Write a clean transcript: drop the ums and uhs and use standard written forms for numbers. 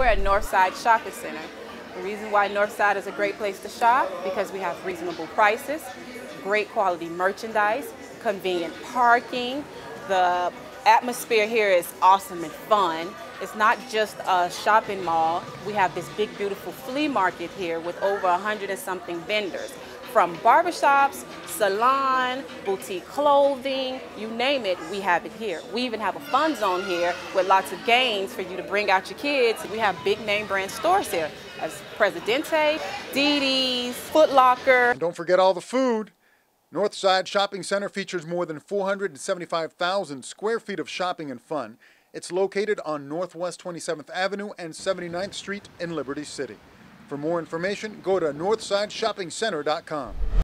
We're at Northside Shopping Center. The reason why Northside is a great place to shop, because we have reasonable prices, great quality merchandise, convenient parking. The atmosphere here is awesome and fun. It's not just a shopping mall. We have this big, beautiful flea market here with over 100 and something vendors, from barbershops, salon, boutique clothing, you name it, we have it here. We even have a fun zone here with lots of games for you to bring out your kids. We have big name brand stores here, as Presidente, Didi's, Foot Locker. And don't forget all the food. Northside Shopping Center features more than 475,000 square feet of shopping and fun. It's located on Northwest 27th Avenue and 79th Street in Liberty City. For more information, go to northsideshoppingcenter.com.